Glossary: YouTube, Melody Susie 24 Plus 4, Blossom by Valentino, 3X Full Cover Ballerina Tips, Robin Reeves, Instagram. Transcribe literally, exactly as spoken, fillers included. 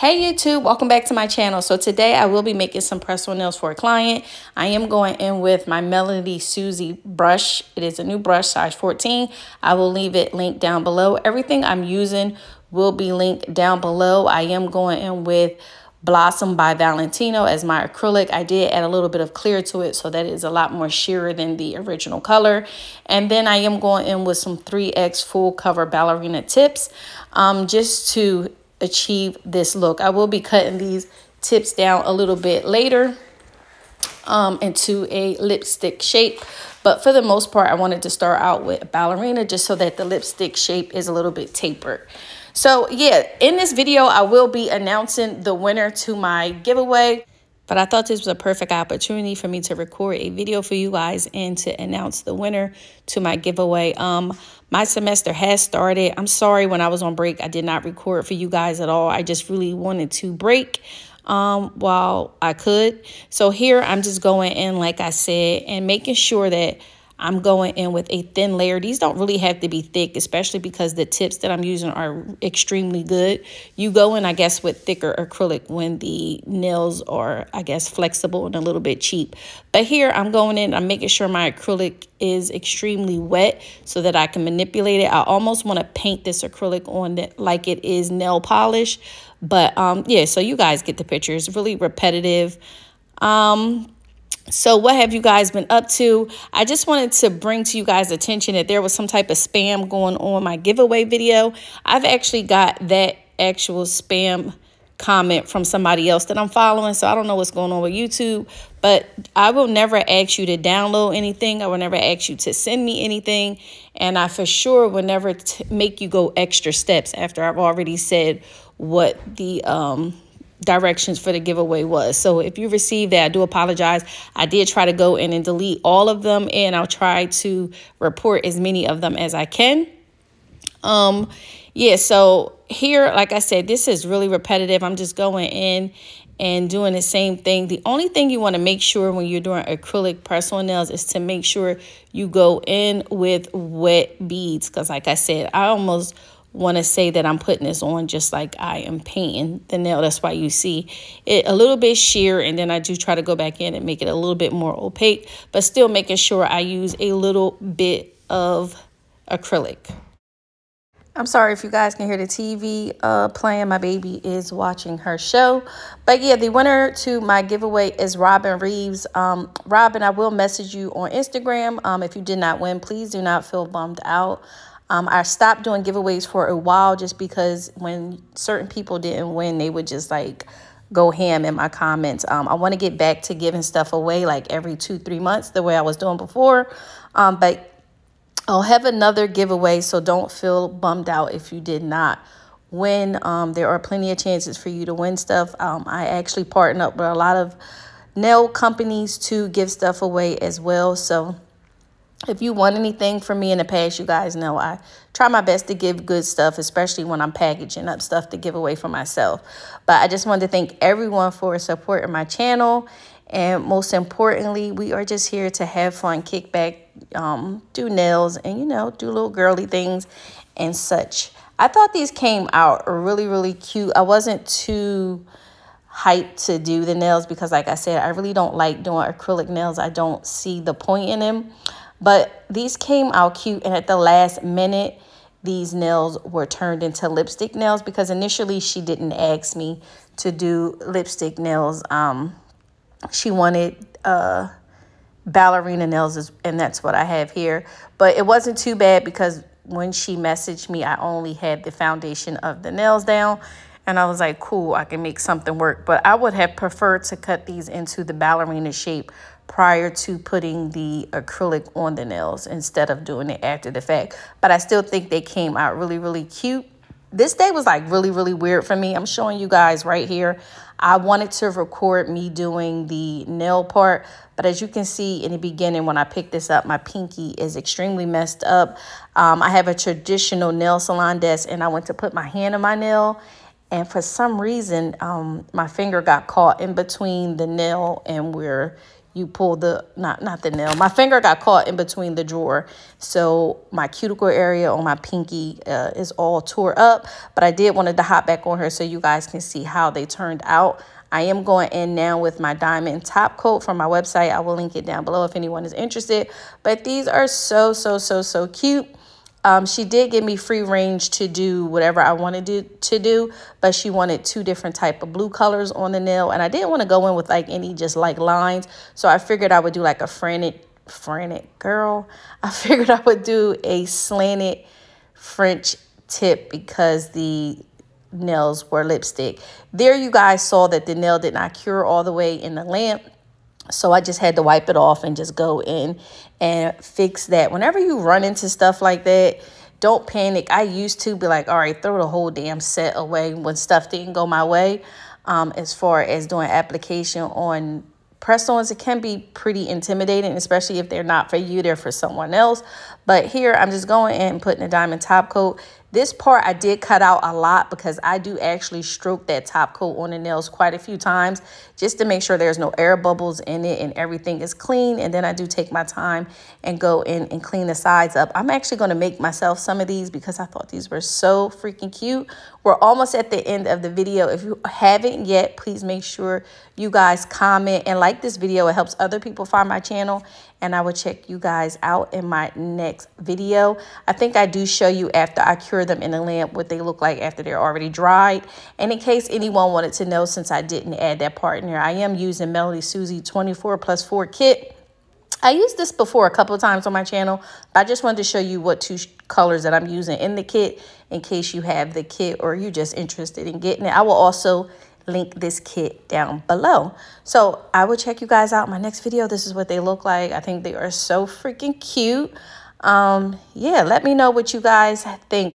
Hey YouTube, welcome back to my channel. So today I will be making some press on nails for a client. I am going in with my Melody Susie brush. It is a new brush, size fourteen. I will leave it linked down below. Everything I'm using will be linked down below. I am going in with Blossom by Valentino as my acrylic. I did add a little bit of clear to it, so that is a lot more sheerer than the original color. And then I am going in with some three X Full Cover Ballerina Tips um, just to achieve this look. I will be cutting these tips down a little bit later um, into a lipstick shape, but for the most part I wanted to start out with a ballerina just so that the lipstick shape is a little bit tapered. So yeah, in this video I will be announcing the winner to my giveaway, but I thought this was a perfect opportunity for me to record a video for you guys and to announce the winner to my giveaway. Um, my semester has started. I'm sorry, when I was on break, I did not record for you guys at all. I just really wanted to break um, while I could. So here I'm just going in, like I said, and making sure that I'm going in with a thin layer. These don't really have to be thick, especially because the tips that I'm using are extremely good. You go in, I guess, with thicker acrylic when the nails are, I guess, flexible and a little bit cheap. But here I'm going in, I'm making sure my acrylic is extremely wet so that I can manipulate it. I almost want to paint this acrylic on it like it is nail polish. But um, yeah, so you guys get the picture. It's really repetitive. Um... So what have you guys been up to? I just wanted to bring to you guys' attention that there was some type of spam going on my giveaway video. I've actually got that actual spam comment from somebody else that I'm following, so I don't know what's going on with YouTube, but I will never ask you to download anything. I will never ask you to send me anything, and I for sure will never t make you go extra steps after I've already said what the um. directions for the giveaway was. So if you received that, I do apologize. I did try to go in and delete all of them, and I'll try to report as many of them as I can. Um, yeah, so here, like I said, this is really repetitive. I'm just going in and doing the same thing. The only thing you want to make sure when you're doing acrylic press on nails is to make sure you go in with wet beads, because like I said, I almost want to say that I'm putting this on just like I am painting the nail. That's why you see it a little bit sheer, and then I do try to go back in and make it a little bit more opaque, but still making sure I use a little bit of acrylic. I'm sorry if you guys can hear the T V uh, playing. My baby is watching her show. But yeah, the winner to my giveaway is Robin Reeves. Um, Robin, I will message you on Instagram. Um, if you did not win, please do not feel bummed out. Um, I stopped doing giveaways for a while just because when certain people didn't win, they would just like go ham in my comments. Um, I want to get back to giving stuff away like every two, three months the way I was doing before. Um, but I'll have another giveaway, so don't feel bummed out if you did not win. Um, there are plenty of chances for you to win stuff. Um, I actually partnered up with a lot of nail companies to give stuff away as well. So if you want anything from me in the past, you guys know I try my best to give good stuff, especially when I'm packaging up stuff to give away for myself. But I just wanted to thank everyone for supporting my channel. And most importantly, we are just here to have fun, kick back, um, do nails, and, you know, do little girly things and such. I thought these came out really, really cute. I wasn't too hyped to do the nails because, like I said, I really don't like doing acrylic nails. I don't see the point in them. But these came out cute, and at the last minute, these nails were turned into lipstick nails because initially she didn't ask me to do lipstick nails. Um, she wanted uh, ballerina nails, and that's what I have here. But it wasn't too bad because when she messaged me, I only had the foundation of the nails down, and I was like, cool, I can make something work. But I would have preferred to cut these into the ballerina shape prior to putting the acrylic on the nails instead of doing it after the fact. But I still think they came out really, really cute. This day was like really, really weird for me. I'm showing you guys right here. I wanted to record me doing the nail part, but as you can see in the beginning when I picked this up, my pinky is extremely messed up. Um, I have a traditional nail salon desk, and I went to put my hand in my nail, and for some reason, um, my finger got caught in between the nail and where you pull the, not, not the nail. My finger got caught in between the drawer. So my cuticle area on my pinky uh, is all tore up, but I did wanted to hop back on her so you guys can see how they turned out. I am going in now with my diamond top coat from my website. I will link it down below if anyone is interested, but these are so, so, so, so cute. Um, she did give me free range to do whatever I wanted to, to do, but she wanted two different type of blue colors on the nail. And I didn't want to go in with like any just like lines. So I figured I would do like a frantic, frantic girl. I figured I would do a slanted French tip because the nails were lipstick. There you guys saw that the nail did not cure all the way in the lamp. So I just had to wipe it off and just go in and fix that. Whenever you run into stuff like that, don't panic. I used to be like, all right, throw the whole damn set away when stuff didn't go my way. Um, as far as doing application on press-ons, it can be pretty intimidating, especially if they're not for you, they're for someone else. But here, I'm just going in and putting a diamond top coat. This part I did cut out a lot because I do actually stroke that top coat on the nails quite a few times just to make sure there's no air bubbles in it and everything is clean. And then I do take my time and go in and clean the sides up. I'm actually going to make myself some of these because I thought these were so freaking cute. We're almost at the end of the video. If you haven't yet, please make sure you guys comment and like this video. It helps other people find my channel. And I will check you guys out in my next video. I think I do show you after I cure them in the lamp what they look like after they're already dried. And in case anyone wanted to know, since I didn't add that part in there, I am using Melody Susie twenty-four plus four kit. I used this before a couple of times on my channel, but I just wanted to show you what two colors that I'm using in the kit in case you have the kit or you're just interested in getting it. I will also link this kit down below. So I will check you guys out in my next video. This is what they look like. I think they are so freaking cute. Um, yeah, let me know what you guys think.